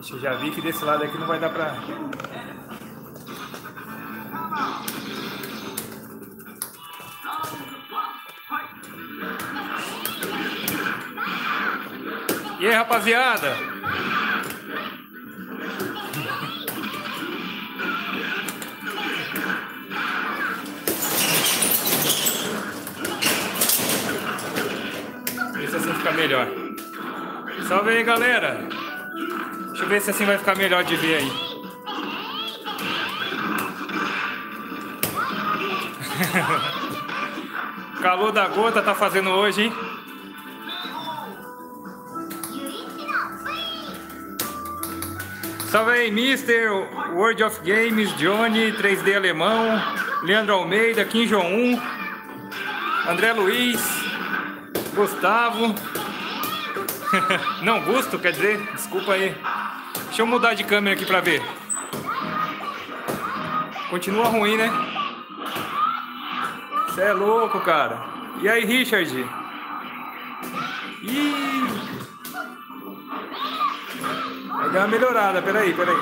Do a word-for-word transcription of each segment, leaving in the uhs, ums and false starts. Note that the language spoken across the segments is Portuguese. Ixi, eu já vi que desse lado aqui não vai dar pra... E aí, rapaziada? Vê se assim fica melhor. Salve aí, galera. Deixa eu ver se assim vai ficar melhor de ver aí. Calor da gota tá fazendo hoje, hein? Salve aí, mister World of Games, Johnny três D Alemão, Leandro Almeida, Kim Jong-un, André Luiz, Gustavo. Não, Gusto, quer dizer, desculpa aí. Deixa eu mudar de câmera aqui pra ver. Continua ruim, né? Você é louco, cara. E aí, Richard? Ih! Vai dar uma melhorada, peraí, peraí.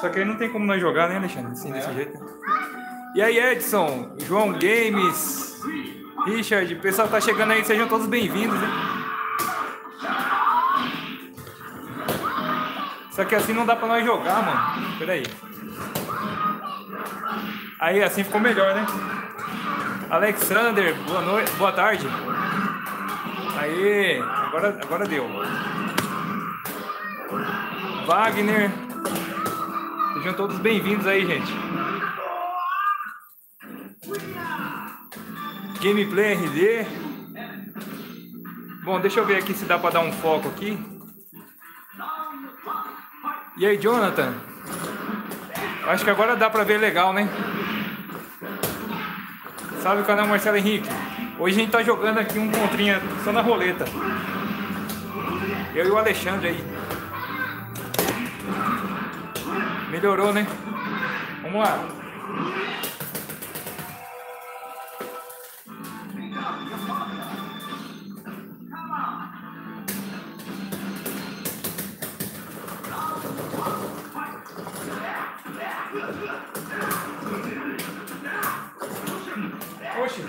Só que aí não tem como nós jogar, né, Alexandre? Assim, desse jeito. E aí, Edson, João Games, Richard, o pessoal tá chegando aí, sejam todos bem-vindos, né? Só que assim não dá pra nós jogar, mano. Peraí. Aí, assim ficou melhor, né? Alexander, boa noite, boa tarde. Aí, agora, agora deu. Wagner, sejam todos bem-vindos aí, gente. Gameplay R D. Bom, deixa eu ver aqui se dá pra dar um foco aqui. E aí, Jonathan? Acho que agora dá pra ver legal, né? Salve o canal Marcelo Henrique. Hoje a gente tá jogando aqui um contrinha só na roleta. Eu e o Alexandre aí. Melhorou, né? Vamos lá. Oxi.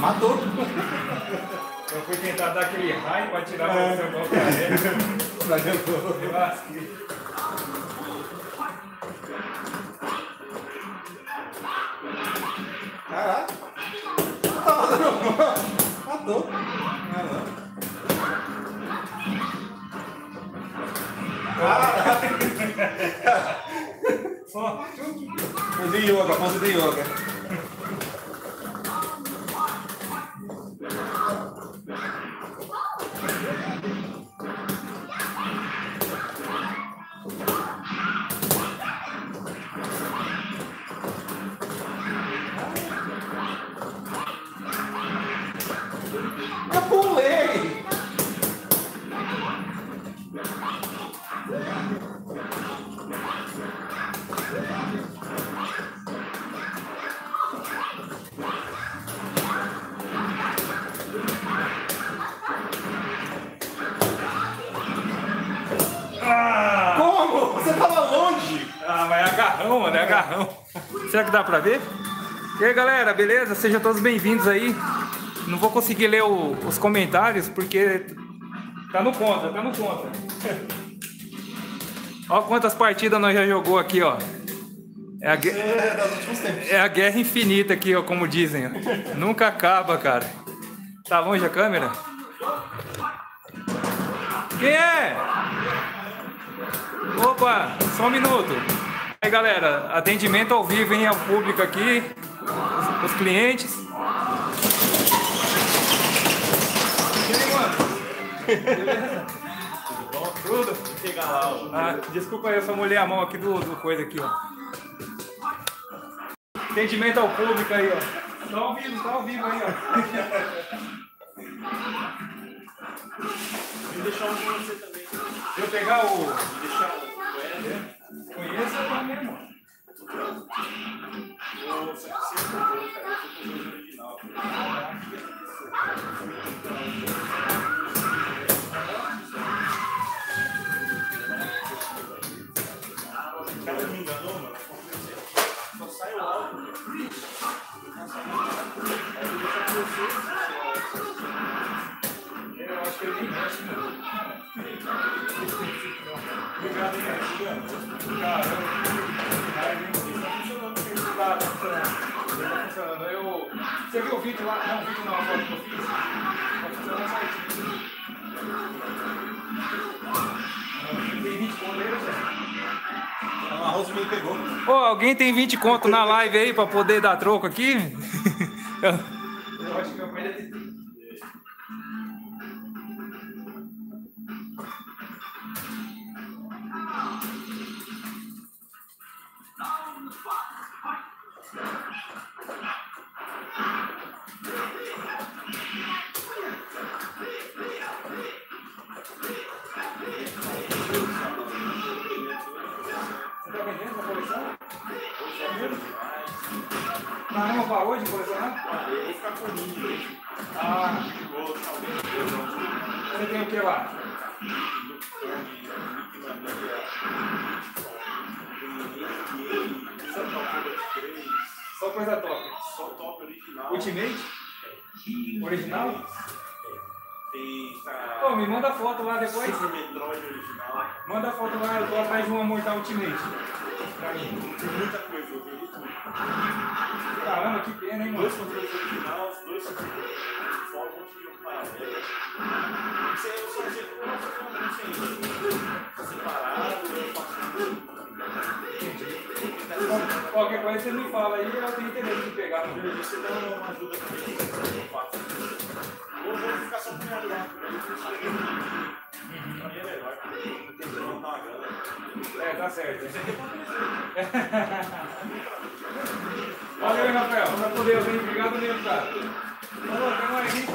Matou. Matou. Eu dei yoga, faço de yoga. Eu pulei! Agarrão, mano, é agarrão. Será que dá pra ver? E aí, galera, beleza? Sejam todos bem-vindos aí. Não vou conseguir ler o, os comentários porque tá no conta, tá no conta. Olha quantas partidas nós já jogou aqui, ó. É a, é a guerra infinita aqui, ó, como dizem. Ó. Nunca acaba, cara. Tá longe a câmera? Quem é? Opa, só um minuto. E aí, galera, atendimento ao vivo, hein, ao público aqui, os, os clientes. E aí, mano? Beleza? Tudo bom? Tudo? Chega lá, ó. Ah, desculpa aí, eu só molhei a mão aqui do, do coisa aqui, ó. Atendimento ao público aí, ó. Tá ao vivo, tá ao vivo aí, ó. Vou deixar um pra você também. Vou pegar o... Vou deixar o... Conheço a minha irmã. O cara me enganou, mano. Só sai o áudio. Eu acho que ele nem mexe, mano. Obrigado, hein? Caramba, tá funcionando, tá funcionando. Eu... Você viu o vídeo lá? Não, o vídeo não, a foto que eu fiz. Tá funcionando certinho. Tem vinte contos, velho. É um arroz que me pegou. Ô, alguém tem vinte contos na live aí pra poder dar troco aqui? Eu acho que meu pai deve ter. Não parou hoje de colecionar? Eu vou ficar com ninho. Ah, você tem o que lá? Só coisa top. Só top original. Ultimate? Original? Tem. Pô, me manda foto lá depois. Esse Metroid original. Manda foto lá, eu tô atrás de uma Mortal Ultimate. Pra mim. Tem muita coisa, eu vi tudo. Caramba, que pena, hein, mano? Dois controles originais, dois controles só conseguiu paralelo. Não sei, eu só achei que não tinha separado, eu faço. Qualquer coisa você me fala aí, eu tenho interesse de pegar. Você dá uma ajuda pra mim, eu faço. Ou vou ficar só com minha grana, pra mim é melhor. Não tem que levantar uma grana. É, tá certo. Isso aqui é pra mim. Valeu, hein, Rafael. Tá com Deus, hein? Obrigado mesmo, cara. Falou, até mais, hein?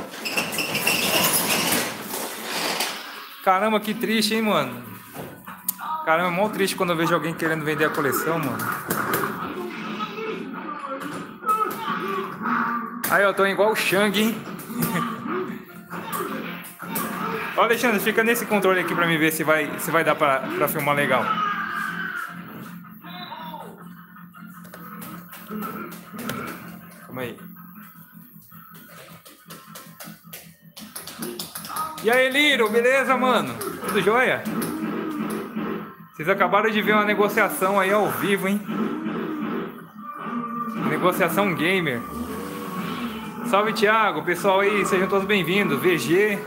Caramba, que triste, hein, mano? Caramba, é mó triste quando eu vejo alguém querendo vender a coleção, mano. Aí, ó, tô igual o Shang, hein? Ó, Alexandre, fica nesse controle aqui pra mim ver se vai, se vai dar pra, pra filmar legal. Calma aí. E aí, Liro, beleza, mano? Tudo jóia? Vocês acabaram de ver uma negociação aí ao vivo, hein? Negociação Gamer. Salve, Thiago. Pessoal aí, sejam todos bem-vindos. V G.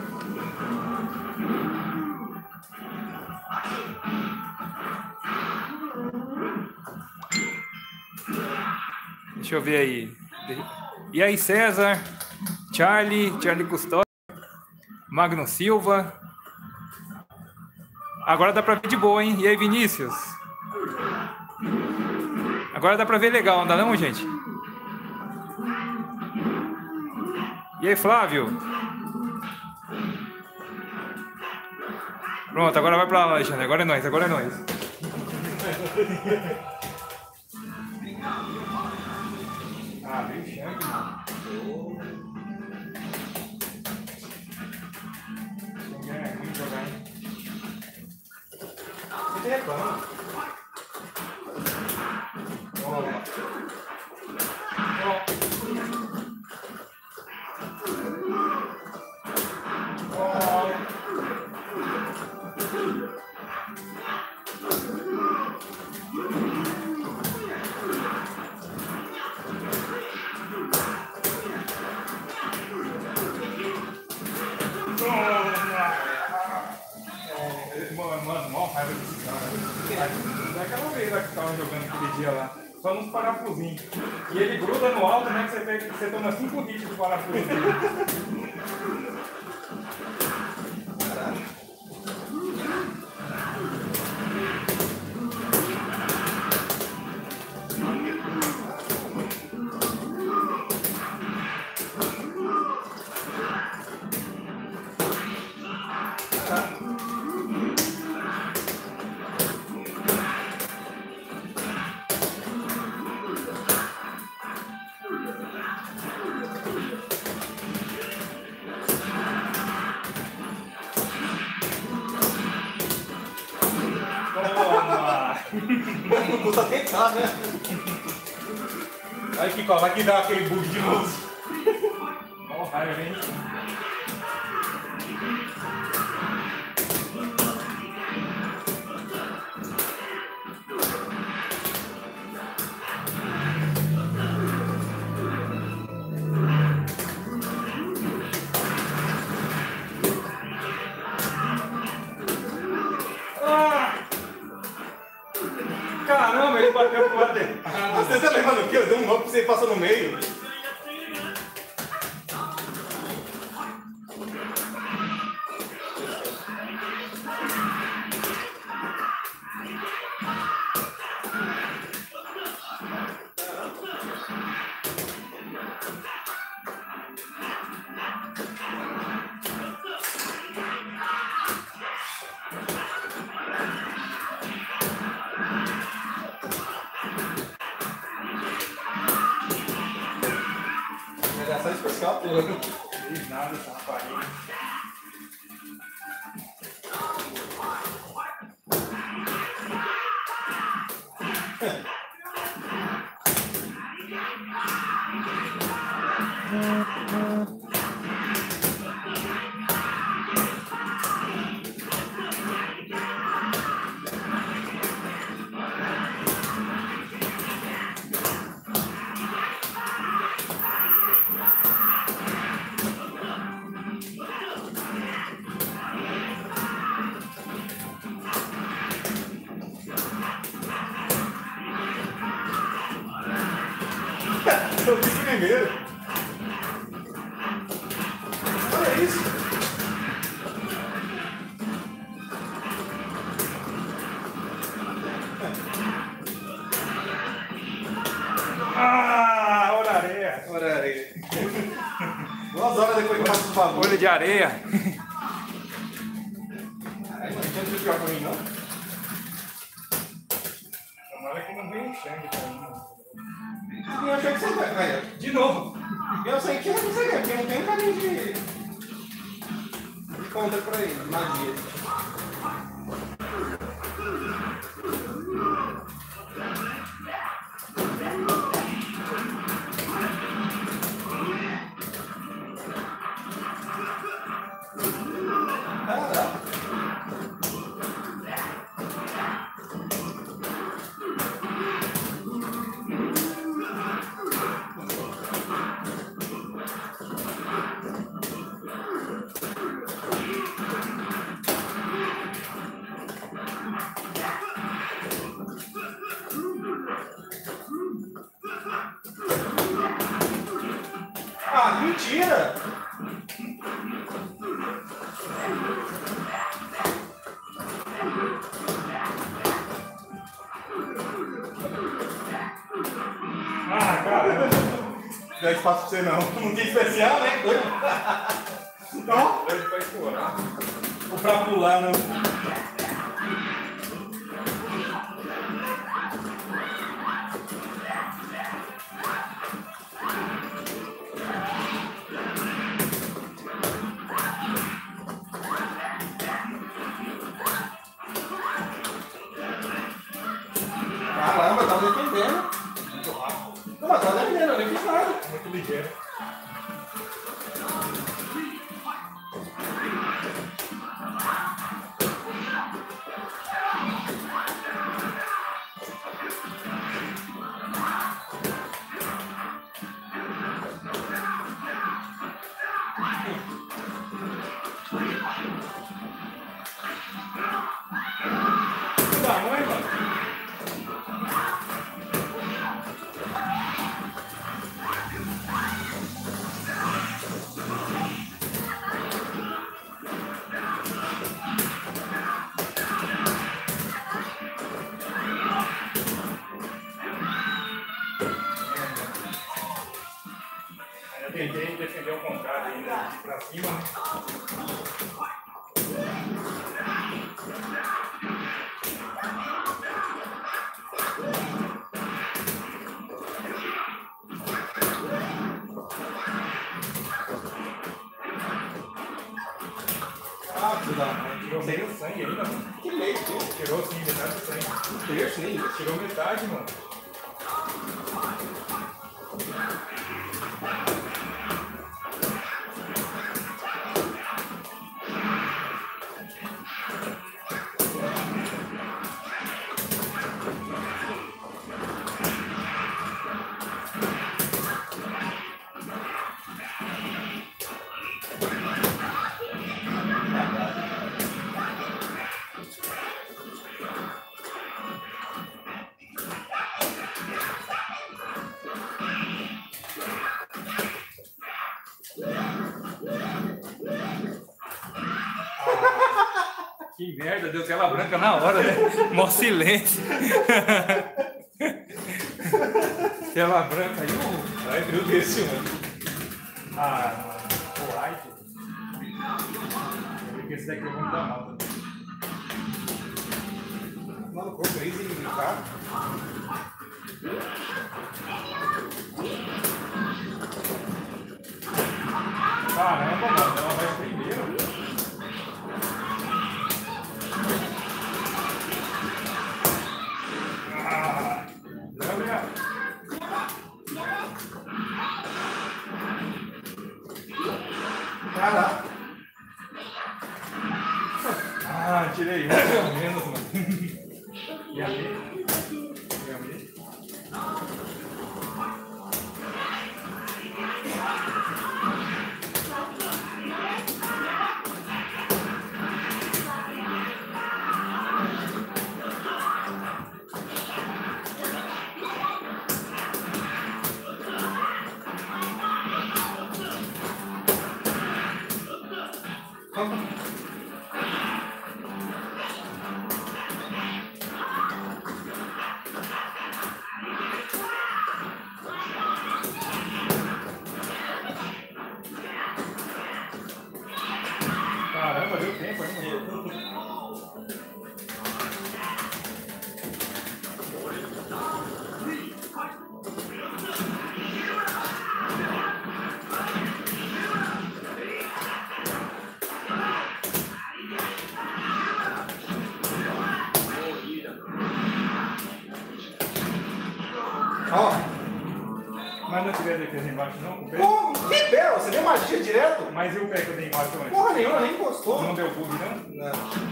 Deixa eu ver aí. E aí, César, Charlie, Charlie Custódio, Magno Silva. Agora dá para ver de boa, hein? E aí, Vinícius? Agora dá para ver legal, não dá não, gente? E aí, Flávio? Pronto, agora vai para lá, Alexandre. Agora é nóis, agora é nóis. E ele gruda no alto, né? Que você, pega, você toma cinco hits de parafuso. Aí Kiko, vai que dá aquele bug de novo. Ó, raiva, hein? Passa no meio. De areia. De novo. Eu sei que eu não sei, porque não tem carinho de conta pra ele. Magia. Mentira! Ah, cara, não é espaço pra você não. Não tem especial, né? Então, pra explorar. Ou pra pular, não. Caramba, tava defendendo. Muito rápido. Não, mas tava defendendo, eu nem fiz nada. Muito ligeiro. Tentei defender o contrário ainda pra cima. Ah, cuidado, tirou meio sangue ainda, mano. Que meio, tirou sim, metade do sangue. Um terço, hein? Tirou metade, mano. Que merda, deu tela branca na hora, né? Mó silêncio. Tela branca aí, mano. Ai, meu Deus, mano. Ah, o like. Eu vi que esse daqui é muito da mata. Mano, o corpo é isso, hein, cara? Caramba, mano, ela vai primeiro. Caraca! Ah, tirei mais ou menos, mano. E a minha? E a minha? Caramba, deu tempo ainda. Ó, oh. Mas não tiver defesa embaixo não, com o pé? Pô, que belo, você deu magia direto? Mas e o pé que eu dei embaixo antes? Porra nenhuma, nem encostou. Não deu bug não? Não.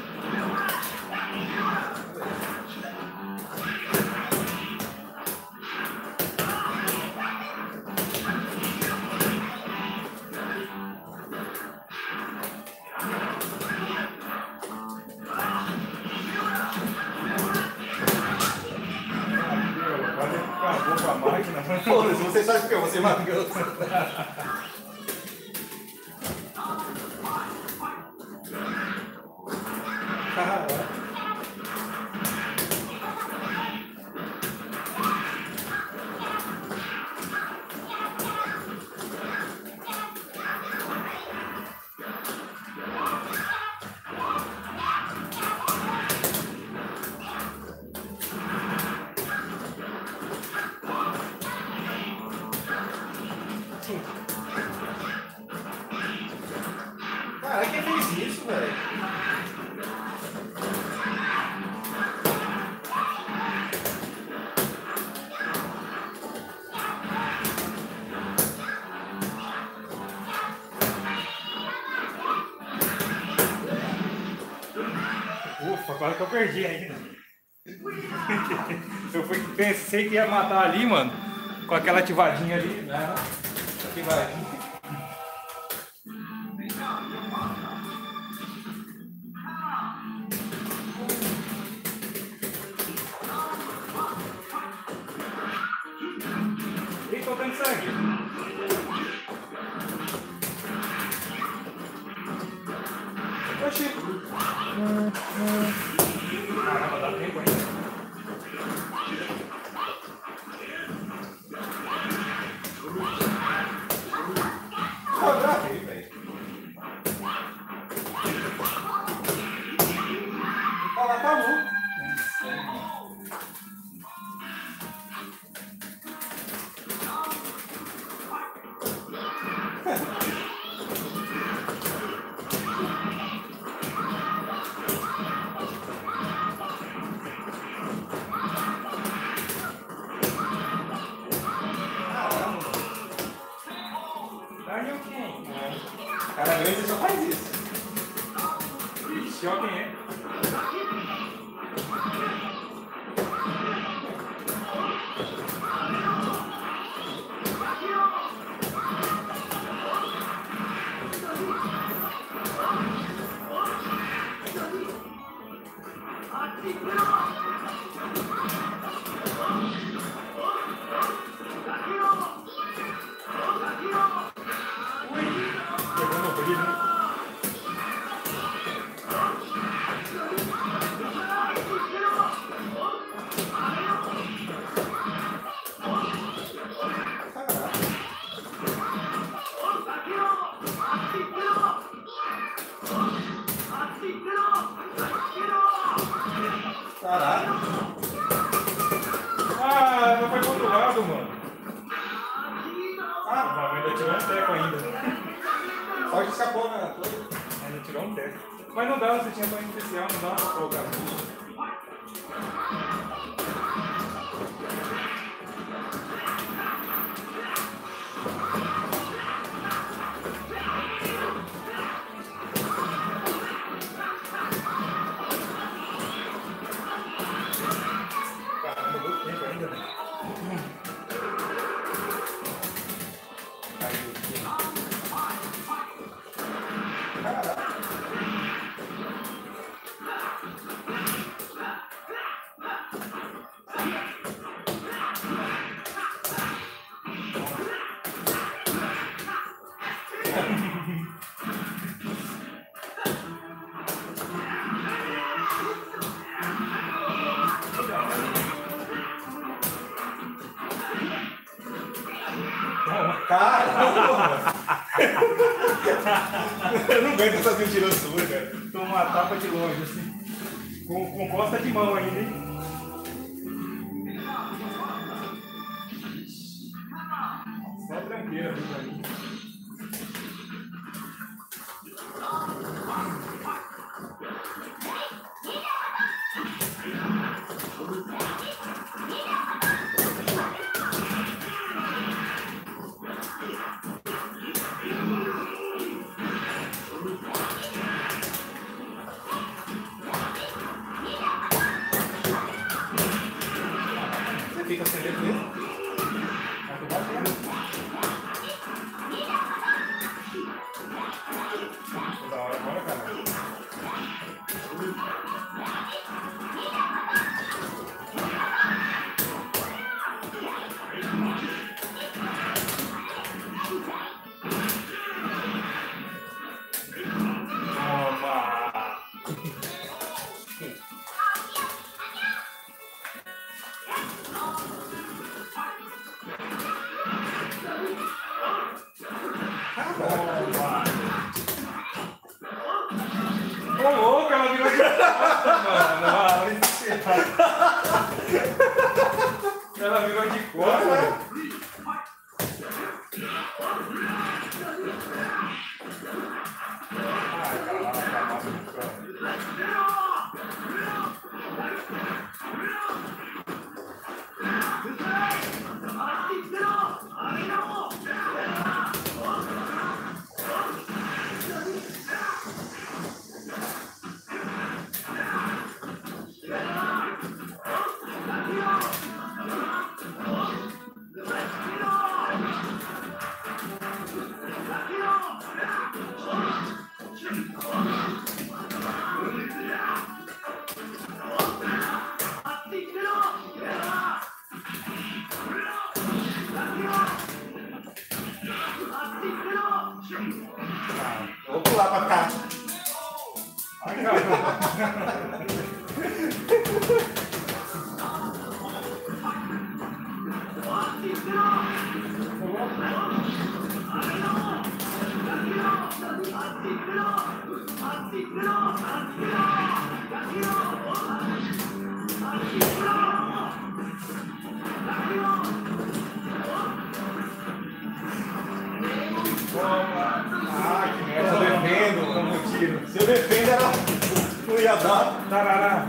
Foda-se, você sabe o que eu vou ser magoso. Caraca. Cara, quem fez isso, velho? Ufa, quase que eu perdi ainda. Eu fui, pensei que ia matar ali, mano. Com aquela ativadinha ali, né? Ativadinha. Caramba, dá tempo ainda. Eu gravei, velho. O cara tá louco. Cara grande só faz isso. Ixi, ó quem é. Caralho. Ah, não foi pro outro lado, mano. Ah, não, ainda tirou um teco ainda. Só que escapou, né? Ainda tirou um teco. Mas não dá, você tinha banho especial, não dá pra colocar. Caramba! Eu não aguento essas mentiras suas, cara. Toma uma tapa de longe, assim. Com, com bosta de mão ainda, hein? Só tranqueira, viu, pra mim? Fica sem ver mesmo. Vai cuidar mesmo. Tô da hora agora, cara. Toma! Ah, que merda. Eu defendo como um tiro. Se eu defendo, era... eu ia dar. Tarará.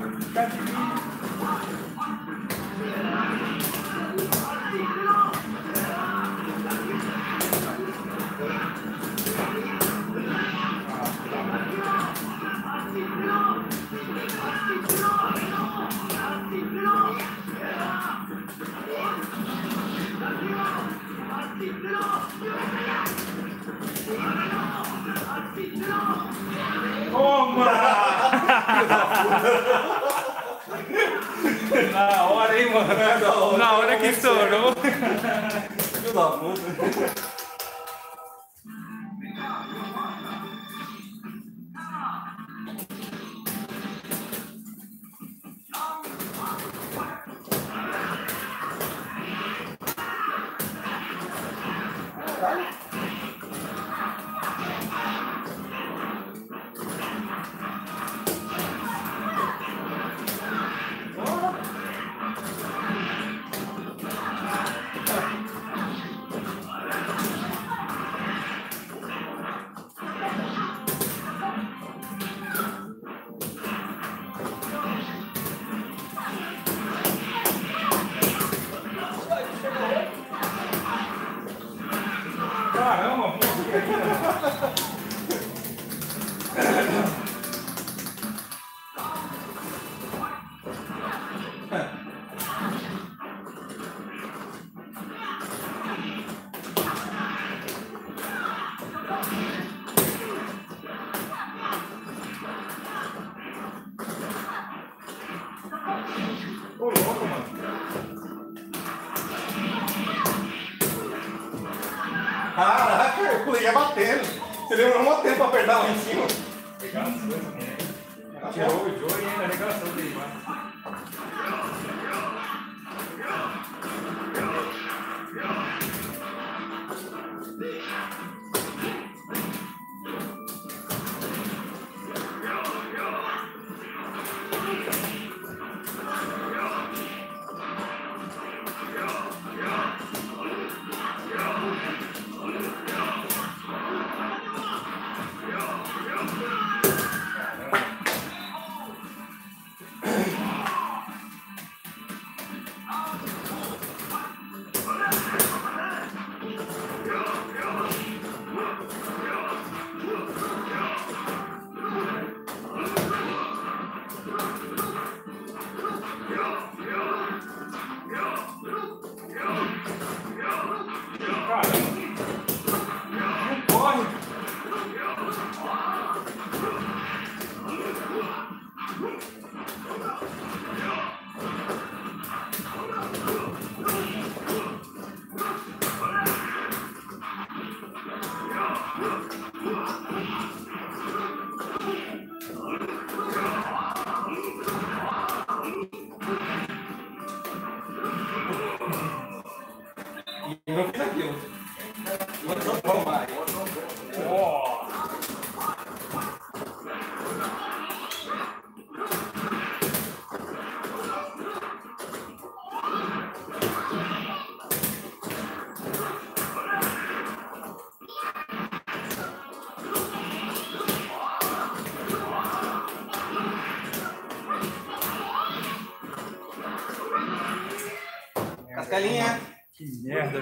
Toma! Na hora, hein, mano? Na hora, Na hora que estourou. Filho da puta. Galinha. Que merda.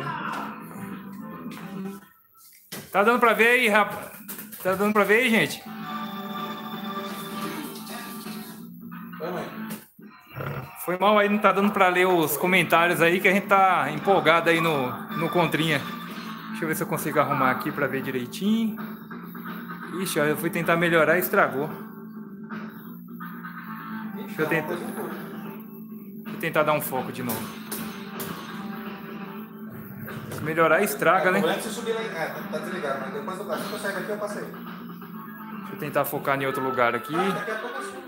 Tá dando pra ver aí, rapaz? Tá dando pra ver aí, gente? Foi mal aí, não tá dando pra ler os comentários aí, que a gente tá empolgado aí no, no Contrinha. Deixa eu ver se eu consigo arrumar aqui pra ver direitinho. Ixi, ó, eu fui tentar melhorar e estragou. Deixa eu tentar... Deixa eu tentar dar um foco de novo. Melhorar estraga, é, né? Antes de subir lá, é, tá desligado, mas depois eu passo. Se eu sair daqui, eu passei. Deixa eu tentar focar em outro lugar aqui. Ah, daqui a pouco eu subo.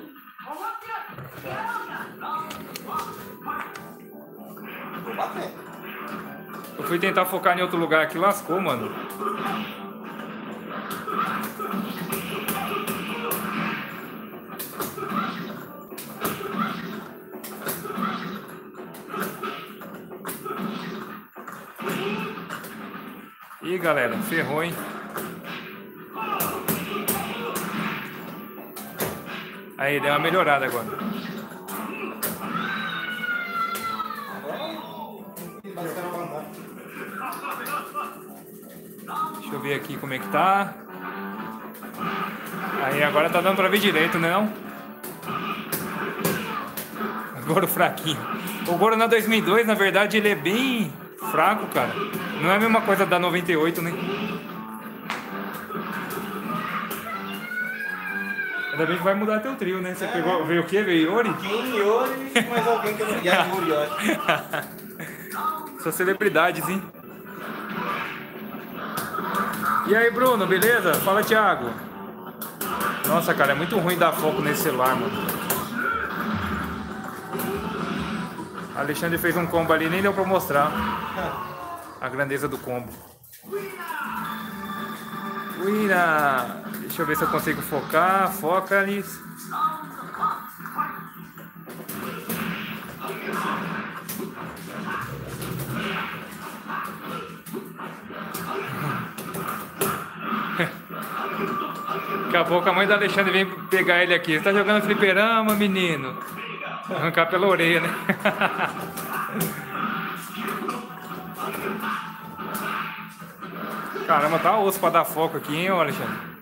Vou bater. Eu fui tentar focar em outro lugar aqui, lascou, mano. Ih, galera, ferrou, hein? Aí, deu uma melhorada agora. Deixa eu ver aqui como é que tá. Aí, agora tá dando pra ver direito, né? Não? Goro fraquinho. O Goro na dois mil e dois, na verdade, ele é bem fraco, cara. Não é a mesma coisa da noventa e oito, né? Ainda bem que vai mudar teu trio, né? Você é. pegou... Veio o quê? Veio Iori? Quem Iori? Mais alguém que eu não guiar de Iori. São celebridades, hein? E aí, Bruno, beleza? Fala, Thiago. Nossa, cara, é muito ruim dar foco nesse celular, mano. Alexandre fez um combo ali, nem deu pra mostrar a grandeza do combo. Uira! Deixa eu ver se eu consigo focar. Foca ali. Daqui a pouco a mãe do Alexandre vem pegar ele aqui. Você tá jogando fliperama, menino? Arrancar pela orelha, né? Caramba, tá osso pra dar foco aqui, hein, Alexandre?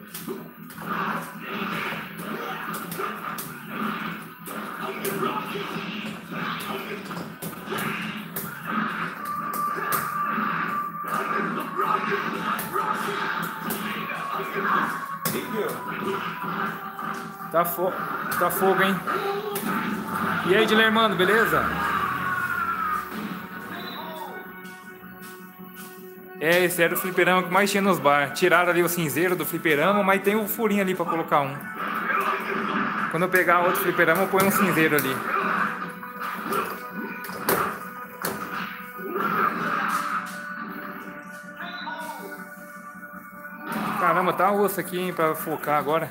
Tá fogo, tá fogo, hein? E aí, Dilermando, beleza? É, esse era o fliperama que mais tinha nos bar. Tiraram ali o cinzeiro do fliperama, mas tem um furinho ali pra colocar um. Quando eu pegar outro fliperama, eu ponho um cinzeiro ali. Caramba, tá osso aqui, hein, pra focar agora.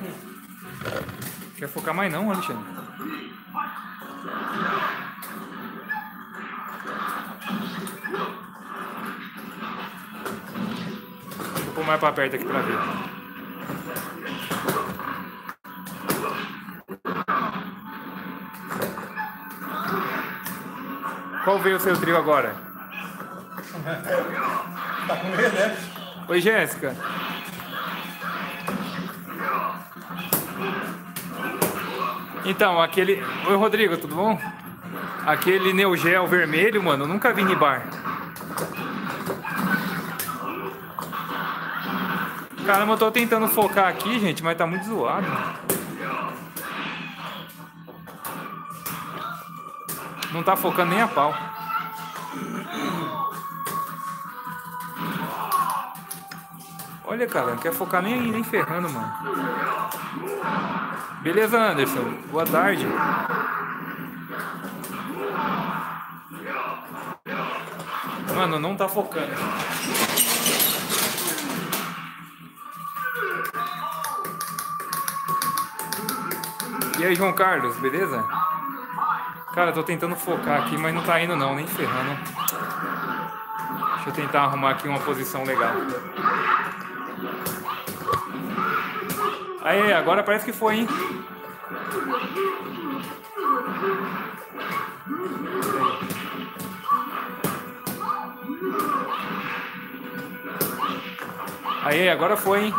Quer focar mais não, Alexandre? Vou pôr mais pra perto aqui pra ver. Qual veio o seu trio agora? Tá com medo, né? Oi, Jéssica. Então, aquele... Oi, Rodrigo, tudo bom? Aquele Neo Geo vermelho, mano, eu nunca vi em bar. Caramba, eu tô tentando focar aqui, gente, mas tá muito zoado. Não tá focando nem a pau. Olha, cara, não quer focar nem aí, nem ferrando, mano. Beleza, Anderson. Boa tarde. Mano, não tá focando. E aí, João Carlos, beleza? Cara, tô tentando focar aqui, mas não tá indo não, nem ferrando. Deixa eu tentar arrumar aqui uma posição legal. Aí, agora parece que foi, hein? Aí, agora foi, hein?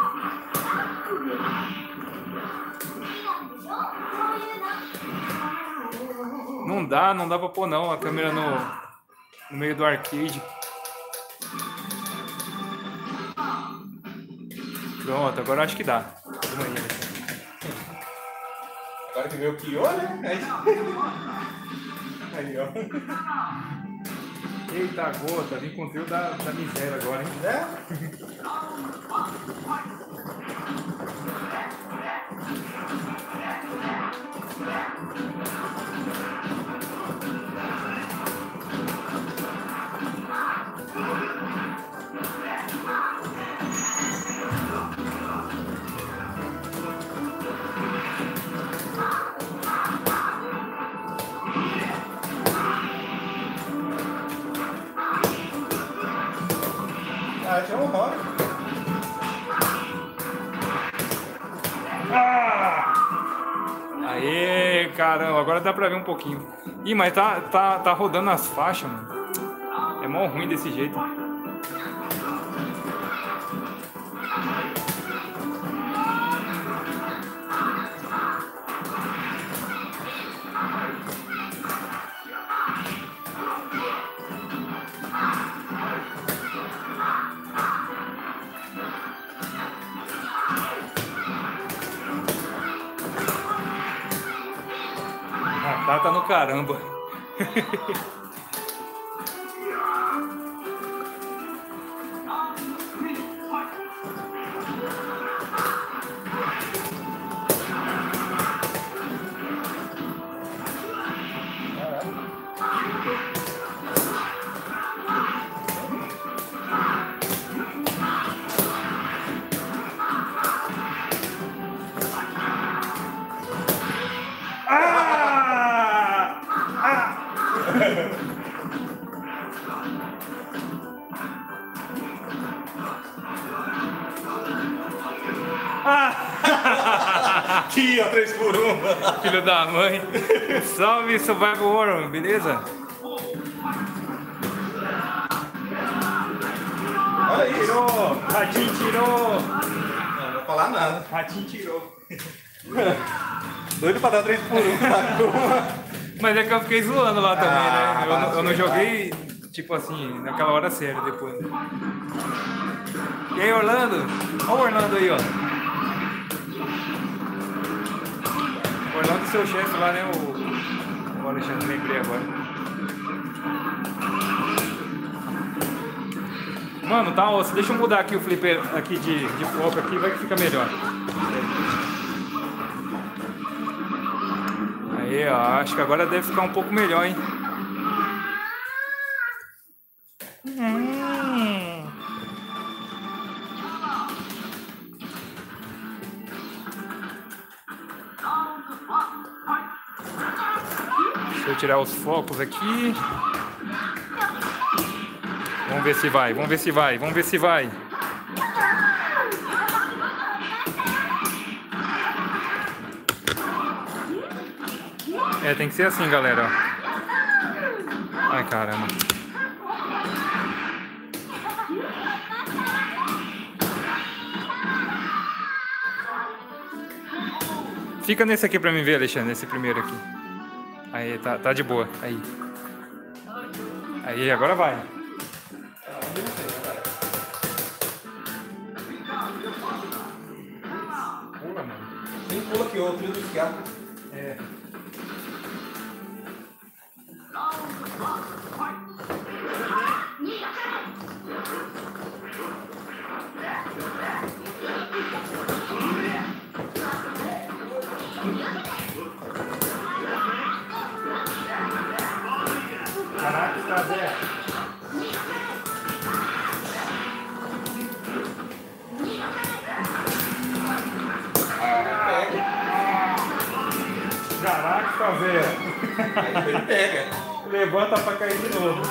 Não dá, não dá pra pôr não, a câmera no, no meio do arcade. Pronto, agora acho que dá. Agora que veio o Kyo, né? Aí, ó. Eita, gota, vim com o trio da, da miséria agora, hein? É? Acho que é um rock. Caramba, agora dá pra ver um pouquinho. Ih, mas tá, tá, tá rodando as faixas, mano. É mó ruim desse jeito. Ah, tá no caramba. Aqui, ó, três por um. Filho da mãe. Salve, Survival World, beleza? Olha isso. Tirou, ratinho tirou. Não, não vou falar nada. Ratinho tirou. Doido pra dar três por um. Mas é que eu fiquei zoando lá também, ah, né? Eu, não, eu não joguei, tipo assim, naquela hora séria depois. E aí, Orlando? Olha o Orlando aí, ó. O Orlando é seu chefe lá, né? O, o Alexandre, lembrei agora. Mano, tá osso. Deixa eu mudar aqui o flipper aqui de, de foco aqui, vai que fica melhor. Aí, ó. Acho que agora deve ficar um pouco melhor, hein? Tirar os focos aqui. Vamos ver se vai, vamos ver se vai, vamos ver se vai. É, tem que ser assim, galera. Ai, caramba. Fica nesse aqui pra mim ver, Alexandre, esse primeiro aqui. Aí, tá, tá de boa. Aí. Aí, agora vai. Pula, mano. Nem pula que outro, trilho de gato. É. Aí ele pega. Levanta pra cair de novo.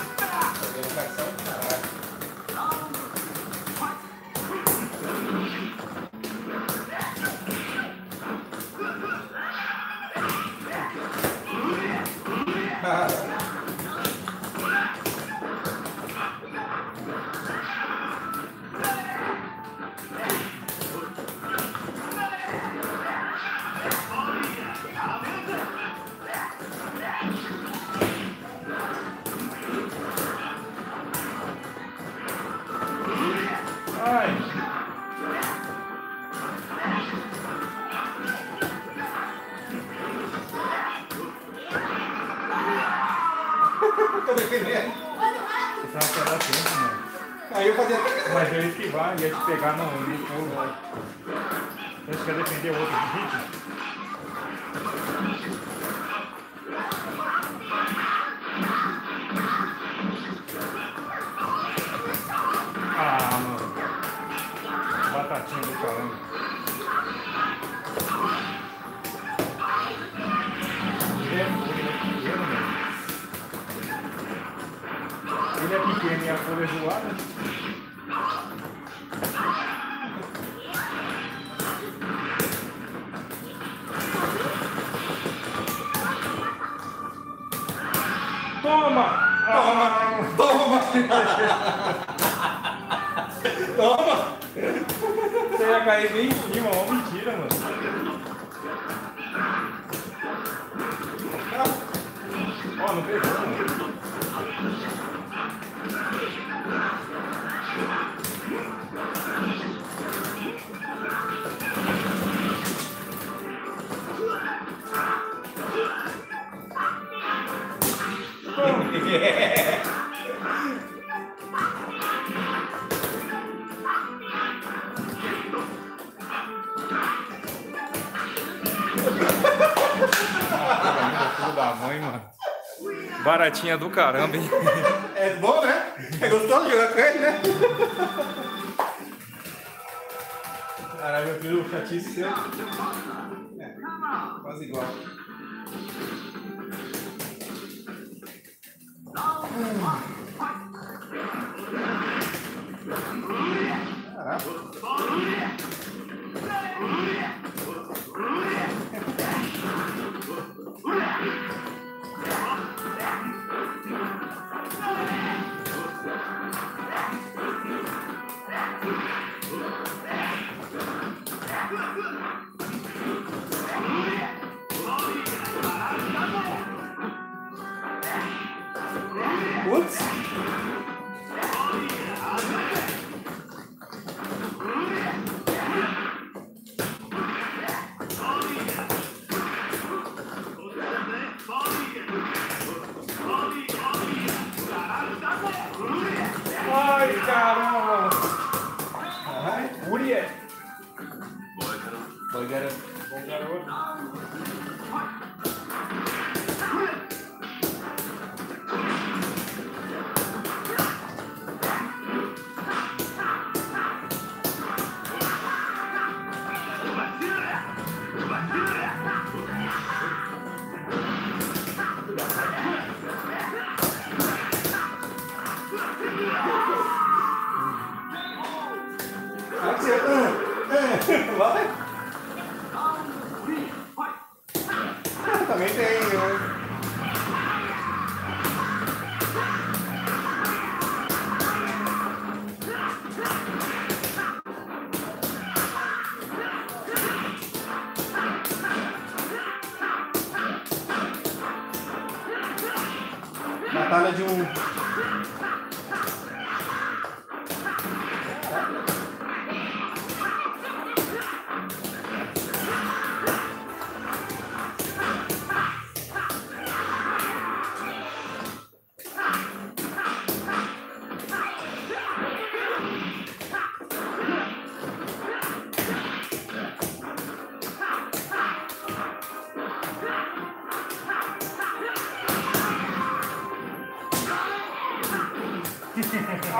Mas eu ia esquivar, ia te pegar no fogo. Você acha que ia defender o outro vídeo? Ah, mano. Batatinha do caramba. Ele é pequeno e a folha é zoada. Ah! Toma! Toma! Toma! Toma! Você ia cair bem em cima, ó, mentira, mano. Ó, não pegou, mano. Yeah. Ah, tudo da mãe, mano. Baratinha do caramba, hein? É bom, né? É gostoso de jogar com ele, né? Caralho, eu vi o chatice seu. É, quase igual. Batalha de um...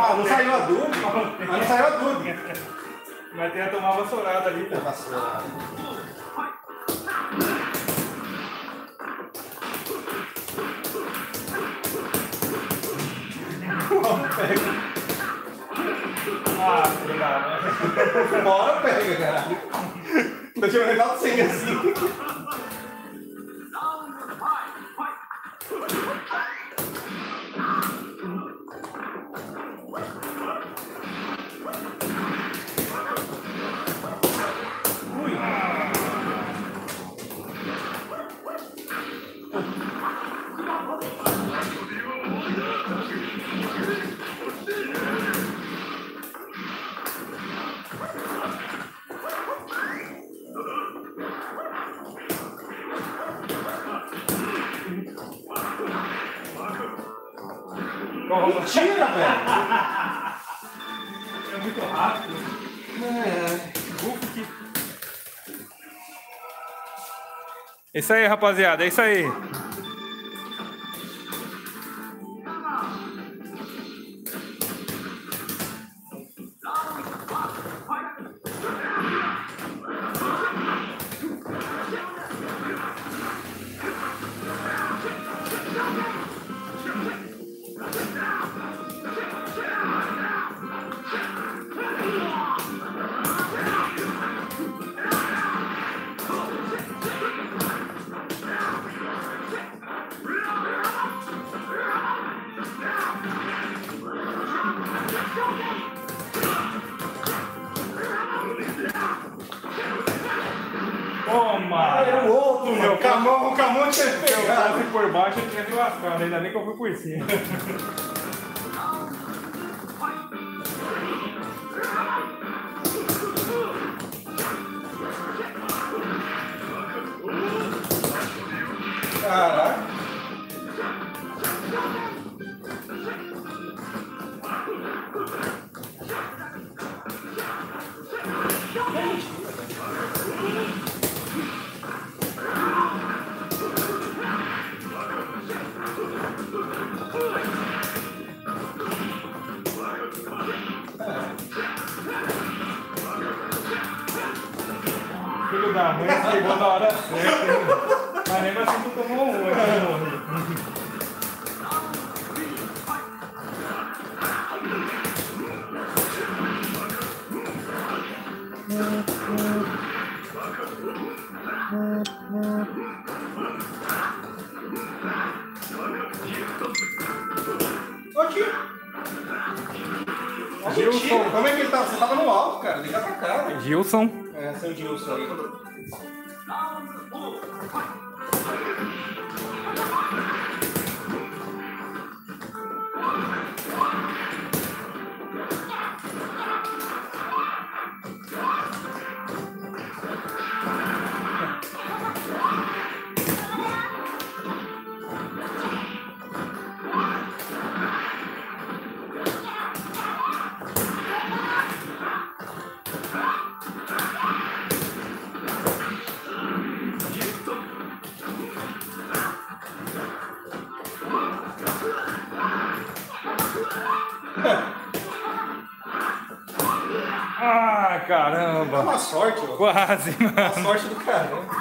Ah, não saiu a dúvida, mas não saiu a dúvida. Mas tem a tomar vassourada ali, tá? Vassourada. Ah, que legal. Uma hora pega, caralho. Não tinha um legal sem assim. Mentira, velho! É muito rápido. É. É isso aí, rapaziada. É isso aí. Thank you. um monte de efeito. Se eu fosse por baixo, eu tinha me lascado. Ainda nem que eu fui por cima. Caraca. Filho da mãe, chegou na hora certa. Mas lembra assim que tu tomou um, né? Aqui! Gilson, como é que ele tá? Você tava no alto, cara. Liga pra cá, né? Gilson. É, seu Gilson aí. Ah, caramba! É uma sorte, ó. Quase, mano. É uma sorte do caramba.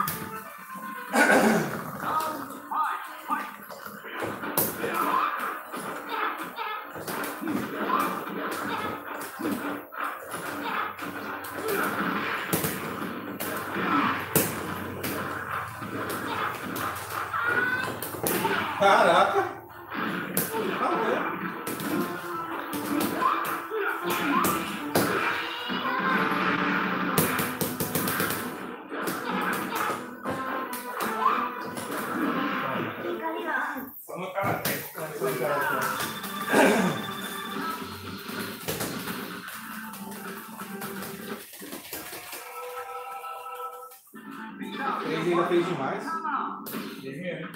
Caraca! Ele ainda fez demais. É.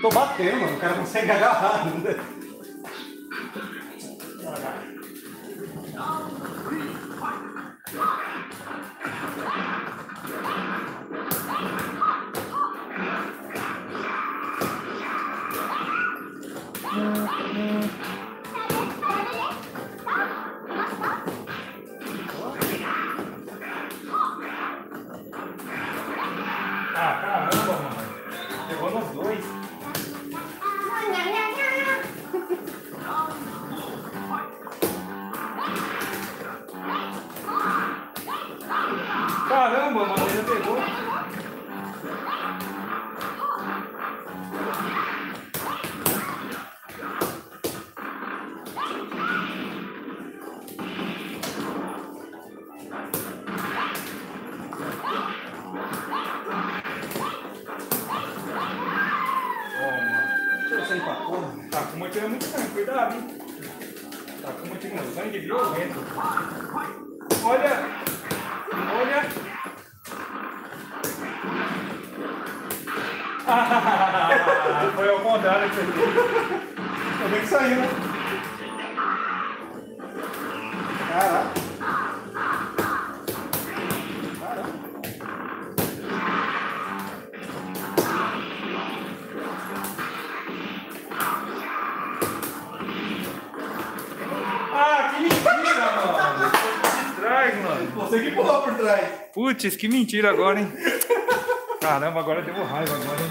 Tô batendo, mano. O cara consegue agarrar ainda. Ah, caramba, mano. Pegou nos dois. Caramba, mano, ele pegou. porra. Tá com uma tira muito grande, cuidado, hein? Tá com uma tira não, sangue violento. Olha! Olha! Ah, foi ao contrário isso aqui. Tô bem que saiu, né? Caraca. Você que pulou por trás. Putz, que mentira agora, hein? Caramba, agora deu raiva agora, hein?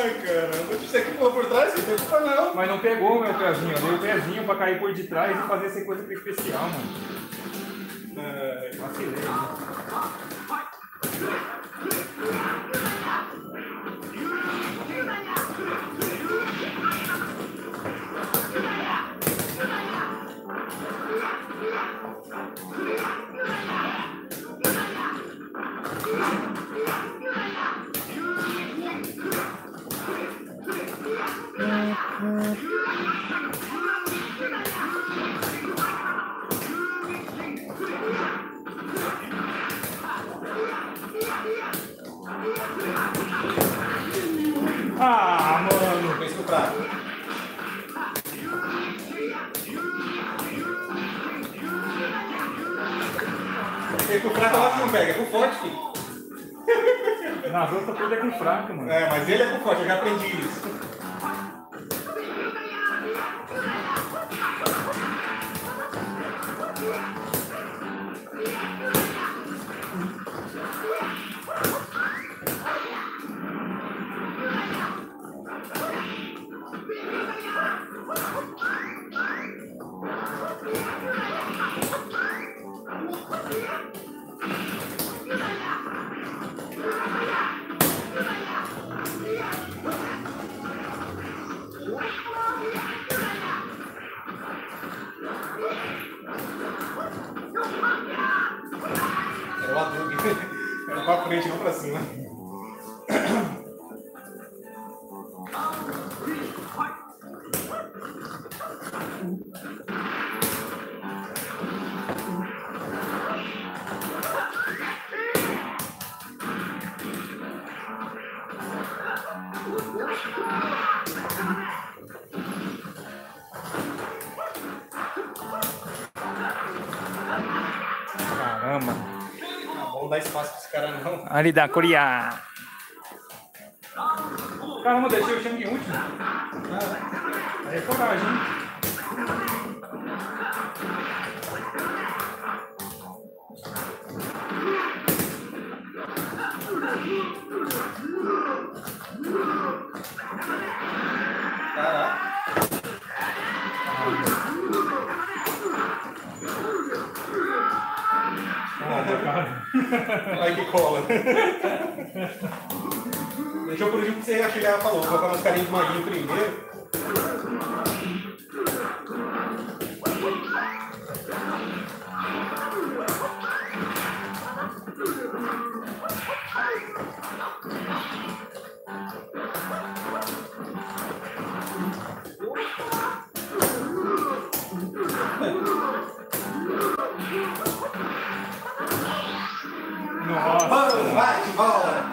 Ai, caramba. Você que pulou por trás, você não pegou não. Mas não pegou o meu pezinho. Eu dei o pezinho pra cair por de trás e fazer essa coisa especial, mano. É, vacilei. Ah, mano, fez pro prato. Fez pro prato, lá que não pega, é pro forte, filho. Nas outras todas é com fraco, mano. É, mas ele é pro forte, eu já aprendi isso. Ali da Coreia. Caramba, deixei o Shang em último. Ah, aí é coragem, hein? Ai que cola. Deixa eu por exemplo que você achar que ela falou. Vou colocar umas carinhas de maguinho primeiro.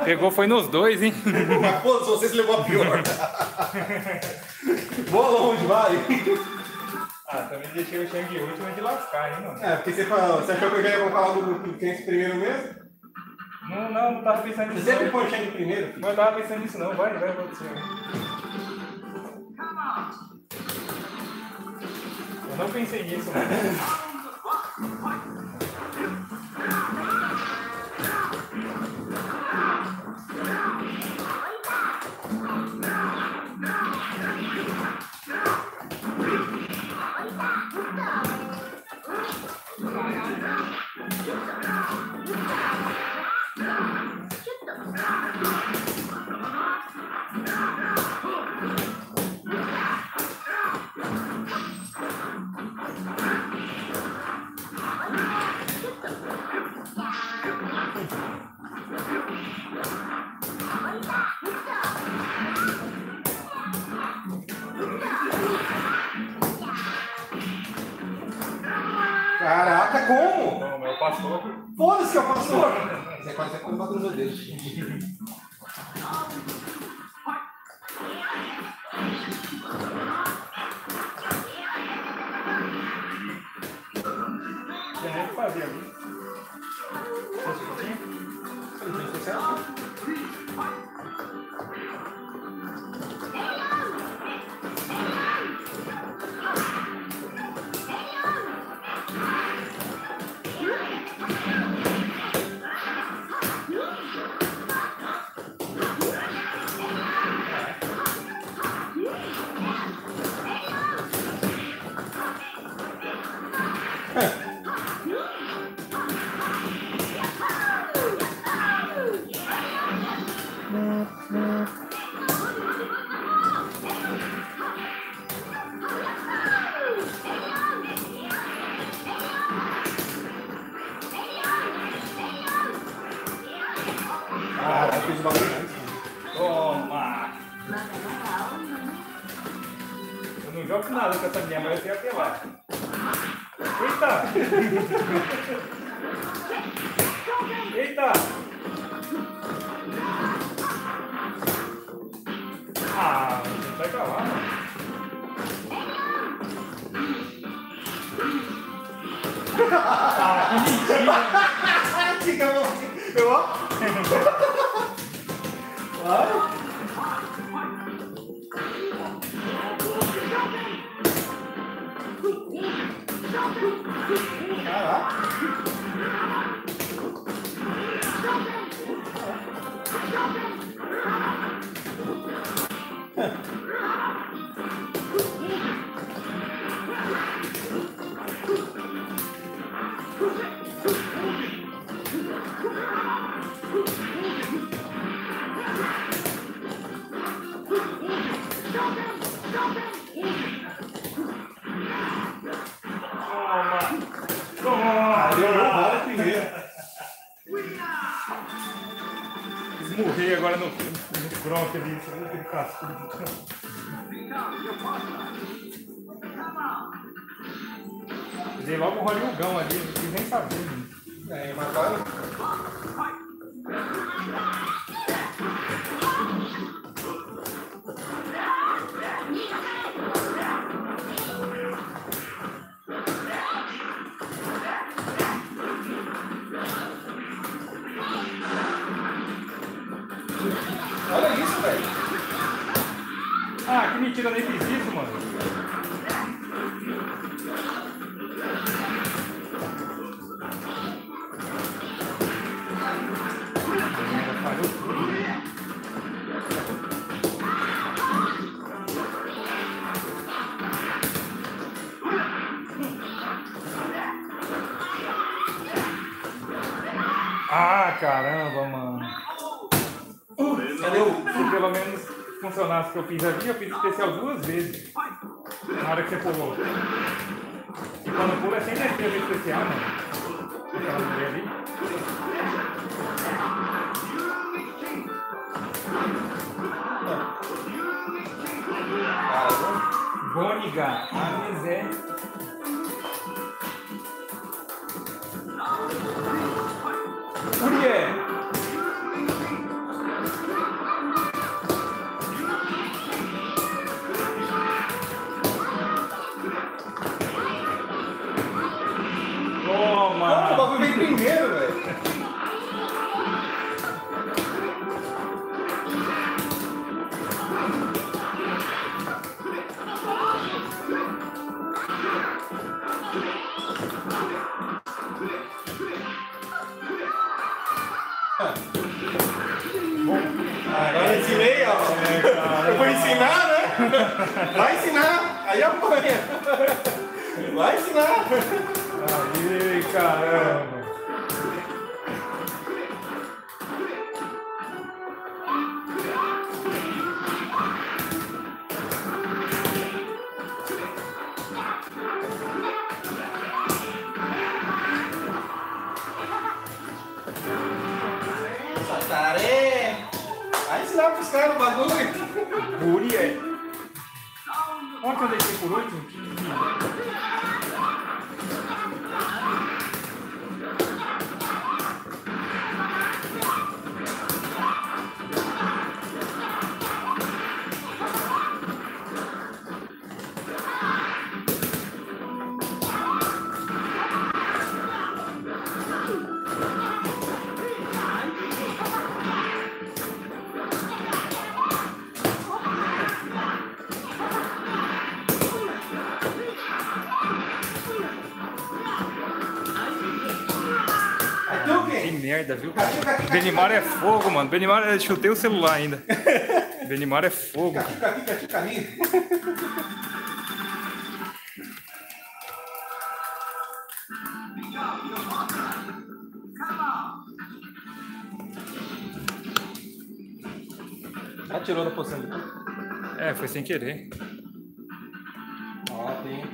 Pegou, foi nos dois, hein? Mas pô, se vocês levou a pior. Bola onde vai? Ah, também deixei o Shang último de lascar, hein, mano? É, porque você falou, você achou que eu já ia falar do grupo Crente primeiro mesmo? Não, não, não tava pensando nisso. Você sempre põe o Shang primeiro? Filho? Não, eu tava pensando nisso não, vai, vai, acontecer. Eu não pensei nisso, mano. Thank you. como? Não, mas é o pastor. Foda-se que é o pastor. Você é quase como o patrulho dele. Tem que fazer ali. Posso fazer? Você tem certo? Dei logo um rolhugão ali, não quis nem saber. É, mas agora... Olha isso, velho. Ah, que mentira, eu nem fiz isso, mano. Caramba, mano. Entendeu? Se pelo menos funcionasse o que eu fiz ali, eu fiz especial duas vezes. Na hora que você pulou. E quando pula é sem defesa especial, mano. Aquela mulher ali. Boniga, a miséria. Vai ensinar! Aí apanha! Vai ensinar! Aí, caramba! Sataré! Vai ensinar pros caras o bagulho! Guri é! Ontem eu deixei por oito, merda, viu? Benimar é fogo, mano. Benimar, chutei o celular ainda. Benimar é fogo. Já tirou da poção. É, foi sem querer. Ó, tem...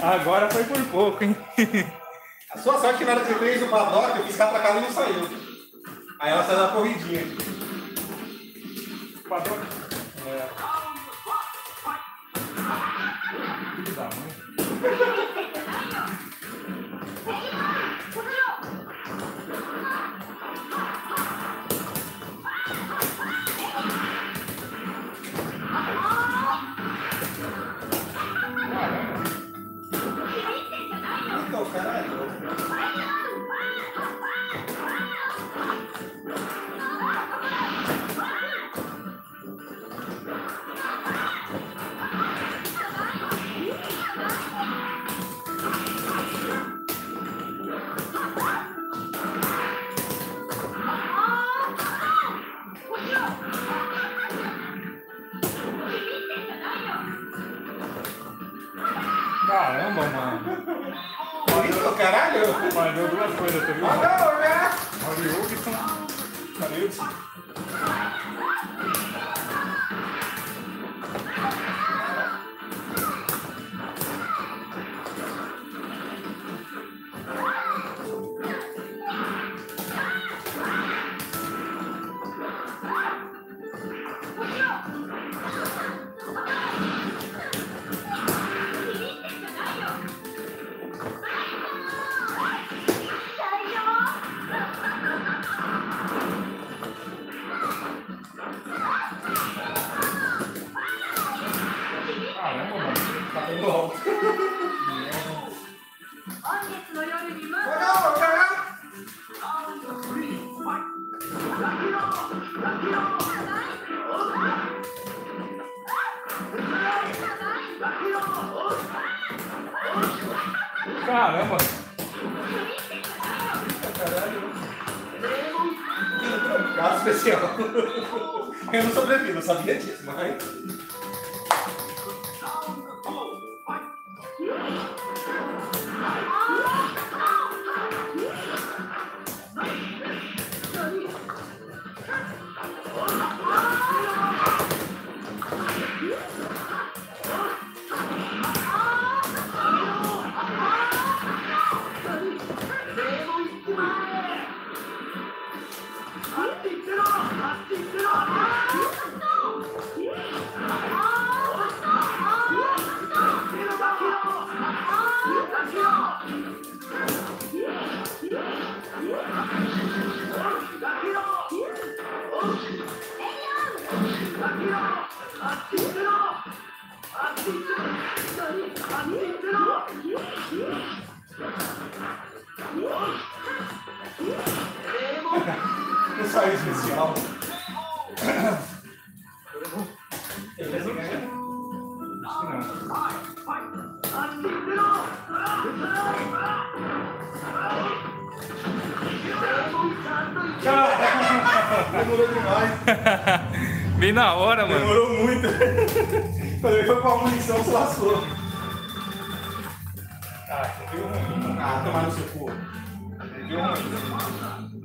Agora foi por pouco, hein? A sua sorte que na hora que eu fiz o paddock, eu fiz cá pra casa e não saiu. Aí ela saiu na corridinha. Paddock? É. Que mano. Isso, caralho. Mas deu duas coisas, tu viu? Ah, não, né? Olha o Hudson. Cadê o Hudson? Caramba! Caralho! Caso especial! Eu não sobrevivi, não sabia disso, mas... especial. Beleza, né? Acho que não. Caramba, demorou demais. Bem na hora, mano. Demorou muito. Quando ele foi com a munição, se laçou. Ah, você viu o ruim? Ah, tomar no seu cu. Você viu o ruim?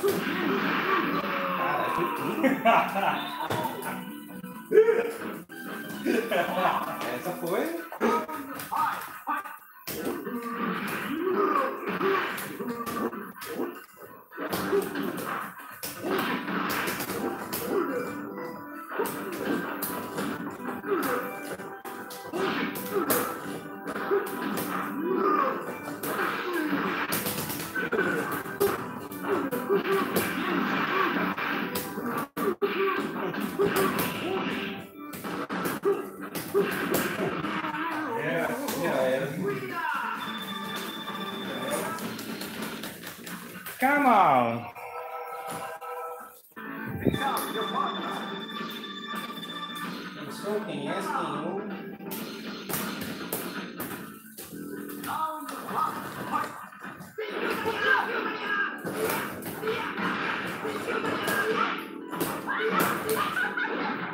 Three, Essa foi. Come on. Eu sou quem é,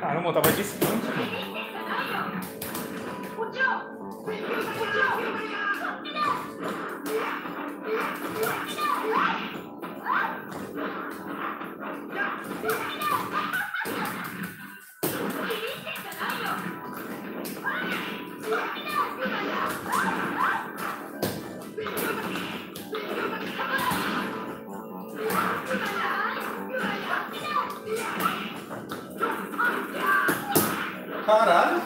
caramba, eu tava de sprint. Caralho!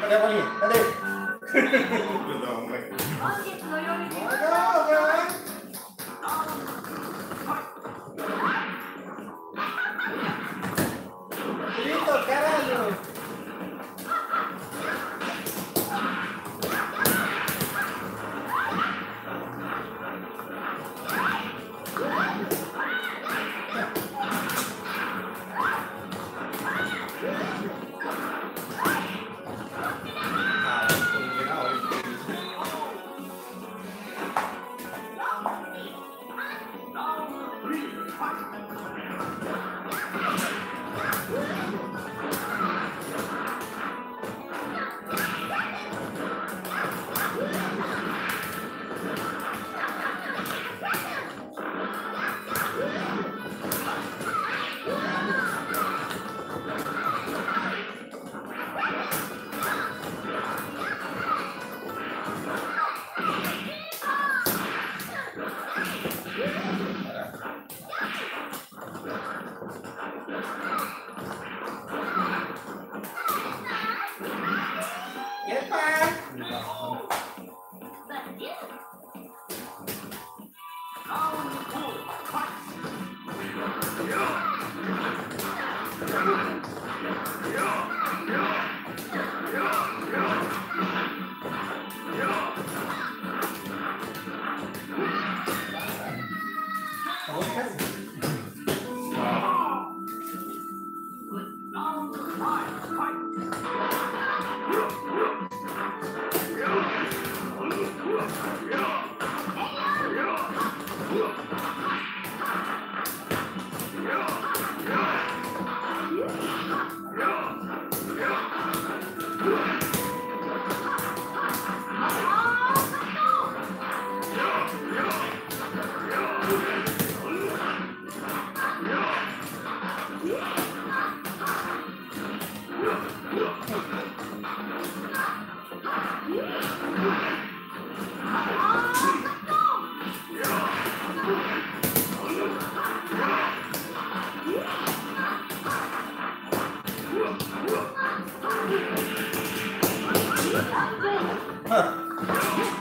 Cadê a bolinha? Cadê? Não, vai. Não, vai. Eita, caralho!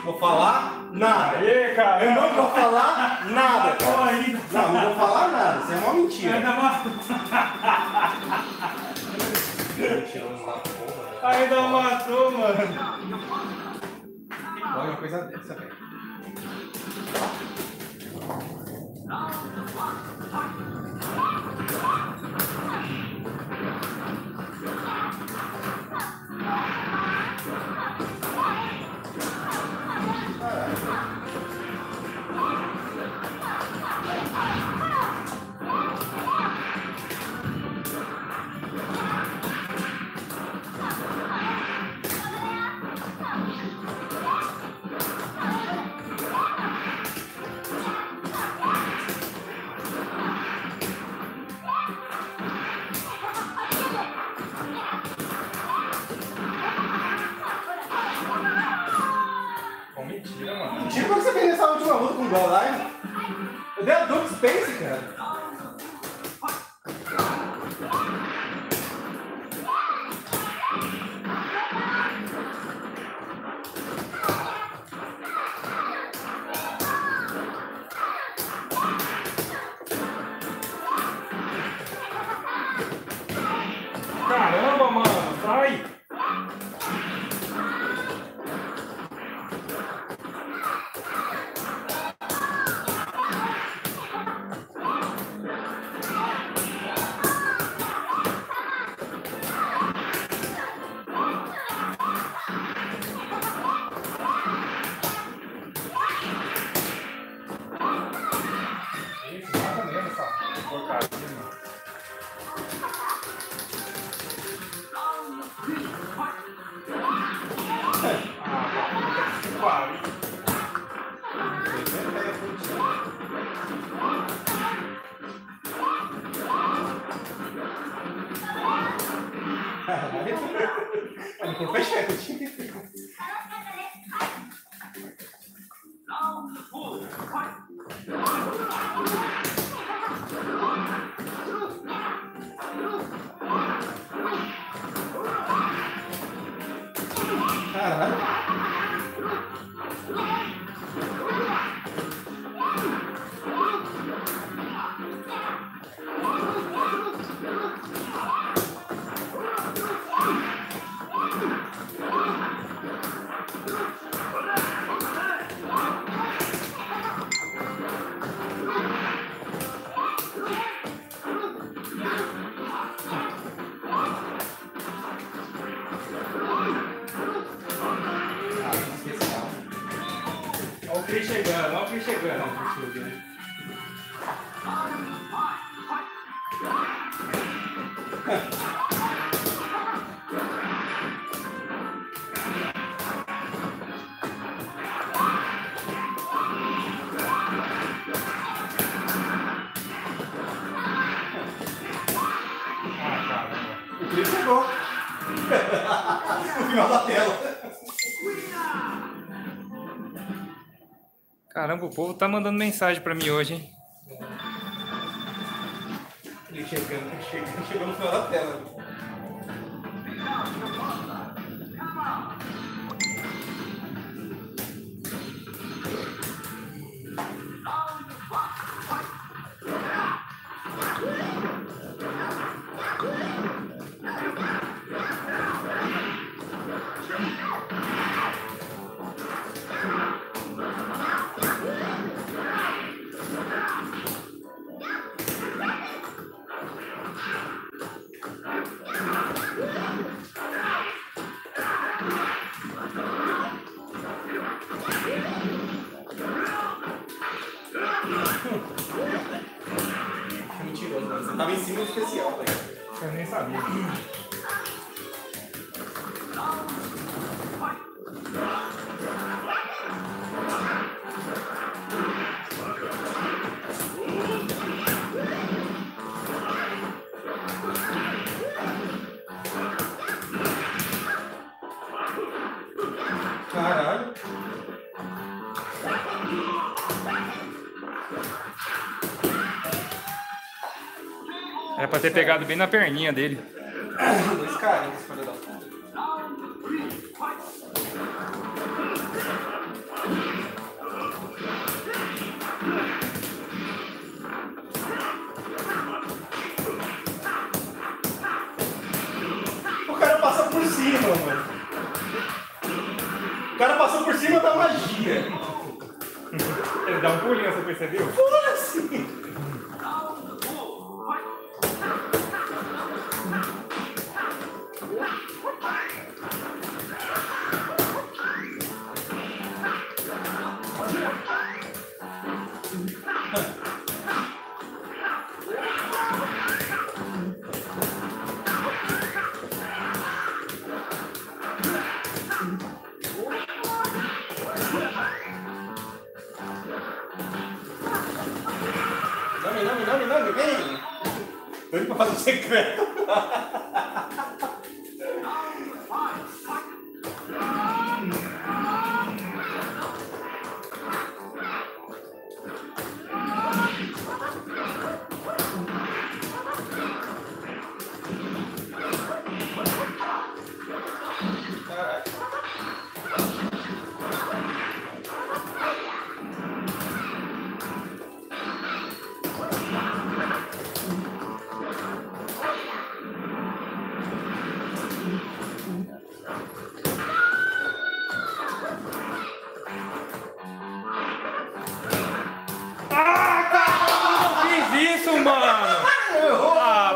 Vou falar nada. Aê, cara. Eu não vou falar nada, cara. Não, não vou falar nada. Isso é uma mentira. Ainda matou, mano. Olha uma coisa dessa, velho. Caralho! online? Eu dei a Doom Space, cara. Caramba, mano, sai! Caramba, o povo tá mandando mensagem pra mim hoje, hein? Ele chegando, ele chegando, chegou no final da tela. Era pra ter pegado bem na perninha dele. Dois carinhos, filho da puta. O cara passou por cima, mano. O cara passou por cima da magia. Ele dá um pulinho, você percebeu? Como assim?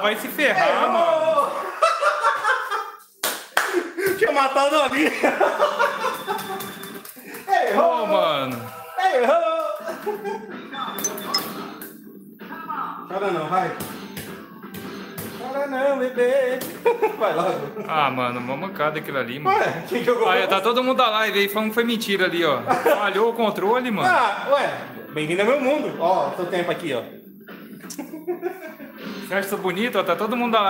vai se ferrar, é, mano. Tinha matado ali. Errou, oh, mano. Errou. Cara não, vai. Cara não, bebê. Vai lá. Ah, mano, uma mancada aquilo ali, mano. Ué, quem jogou? Ah, tá todo mundo da live aí falando que foi mentira ali, ó. Falhou o controle, mano. Ah, ué. Bem-vindo ao meu mundo. Ó, seu tempo aqui, ó. Festa bonita, ó. Tá todo mundo da live.